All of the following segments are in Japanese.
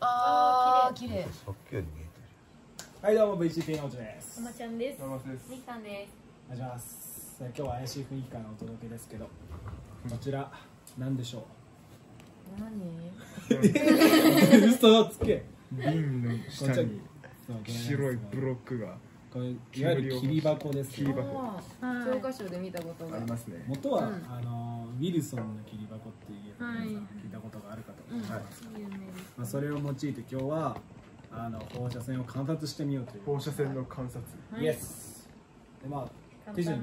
ああ、綺麗。さっきより見えてる。はい、どうも VCP のおちです。おまちゃんです。みきさんです。お願いします。今日は怪しい雰囲気からお届けですけど、こちら何でしょう。何？嘘つけ。瓶の下に白いブロックが。これいわゆる切り箱です。切り箱。教科書で見たことがありますね。元はウィルソンの切り箱っていう聞いたことがあるかと思います。まあそれを用いて今日は放射線を観察してみようという。放射線の観察。イエス。でまあ手順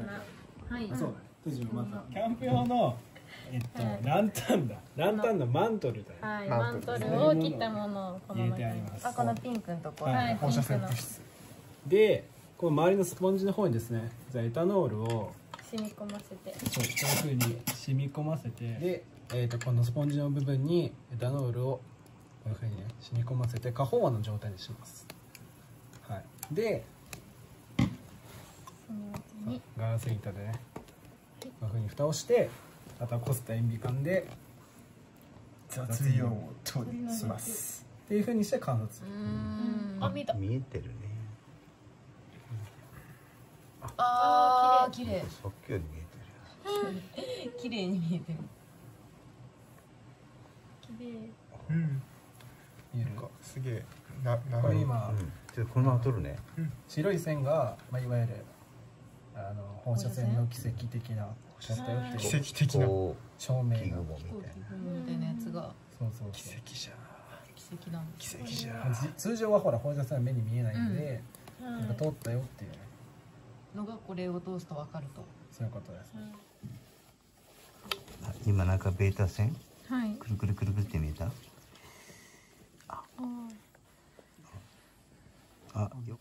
はい。そうだね。手順またキャンプ用のランタンのマントルだよ。はい。マントルを切ったものをこのピンクのところ。はい。放射線物質。で、この周りのスポンジの方にですね、じゃエタノールを染み込ませて、そうこういうふうに染み込ませて、で、このスポンジの部分にエタノールをこういうふうにね染み込ませて過飽和の状態にします。はい。で、ガラス板でね、はい、こういうふうに蓋をして、あとはこすった塩ビ管で雑用を取りします。っていうふうにして観察する。あ、見えてるね。ああ、綺麗。さっきより見えてる。綺麗に見えてる。綺麗。うん。見えるか。すげえ。これ今、ちょっとこのまま撮るね。白い線が、まあいわゆる放射線の奇跡的な奇跡的な照明のみたいなやつが。そうそう。奇跡じゃ。奇跡だ。奇跡じゃ。通常はほら放射線は目に見えないんで、やっぱ通ったよっていう。のがこれを通すとわかると。そういうことです。今なんかベータ線。はい。くるくるくるくるって見えた。あ、よ。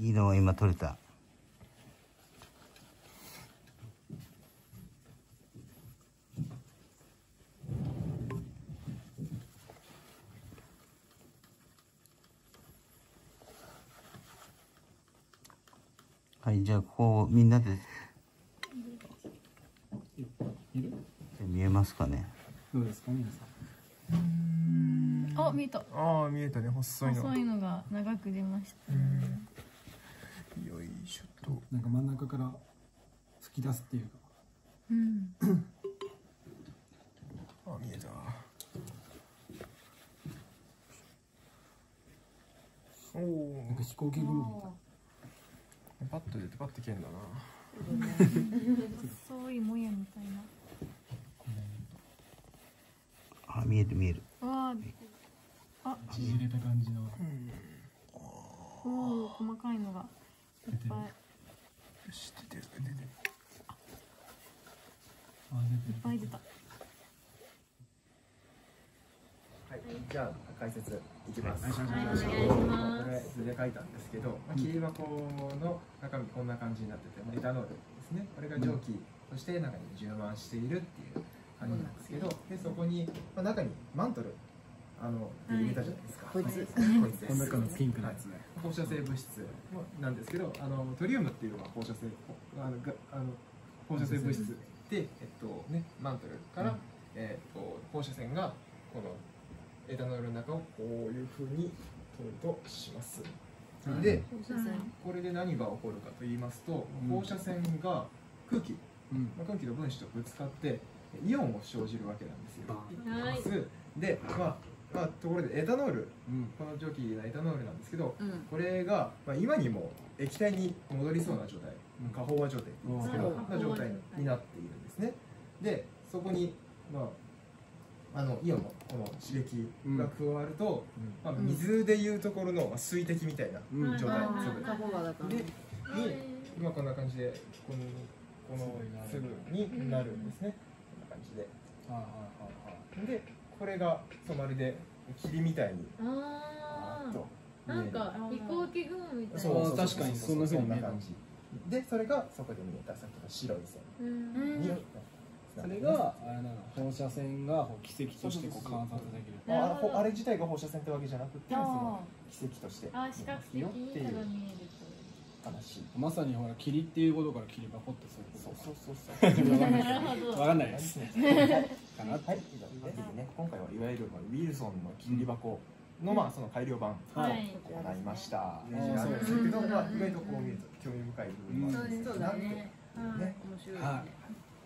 いいのを今取れた。はい、じゃあここをみんなで見えますかね。どうですか皆さん。あ、見えた。ああ、見えたね。細いの。細いのが長く出ました。よいしょと。なんか真ん中から吹き出すっていうか。うん。あ、見えた。おお。なんか飛行機雲みたいな。パッと出てパッと消えんだな。細いもやみたいな。あ、見える見える。わあ、あ、縮れた感じの。おお、細かいのがいっぱい。よし、出てる出てる。あ、いっぱい出た。はい、じゃあ解説いきます。これ図で書いたんですけど、切り箱の中身こんな感じになってて、エタノールですね。これが蒸気として中に充満しているっていう感じなんですけど、でそこに中にマントル入れたじゃないですか。こいつです。この中のピンクのやつね。放射性物質なんですけど、トリウムっていうのは放射性物質でマントルから放射線がこのエタノールの中をこういうふうに取るとします。で、これで何が起こるかと言いますと、放射線が空気と分子とぶつかってイオンを生じるわけなんですよ。で、まあところでエタノール、この蒸気のエタノールなんですけど、これが今にも液体に戻りそうな状態、過飽和状態って言うんですけど、な状態になっているんですね。で、そこにイオンのこの刺激が加わると、水でいうところの水滴みたいな状態、粒で今こんな感じでこの粒になるんですね。こんな感じで。でこれがまるで霧みたいになんか飛行機雲みたいな。そう確かにそんな風に見える。でそれがそこで見えたさっきの白い線になります。それが放射線が奇跡として観察できる。あれ自体が放射線ってわけじゃなくて、その奇跡として視覚的にただ見えるという話。まさにほら霧っていうことから霧が掘ってする。そう。わかんないですね。かな。はい。今回はいわゆるウィルソンの霧箱のまあその改良版となりました。そうですけど、意外とこう見ると興味深い部分もあるんですけど、なんてね面白いですね。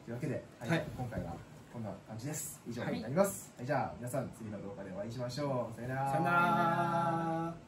というわけで、はい、今回はこんな感じです。以上になります。はい、じゃあ皆さん次の動画でお会いしましょう。さよなら。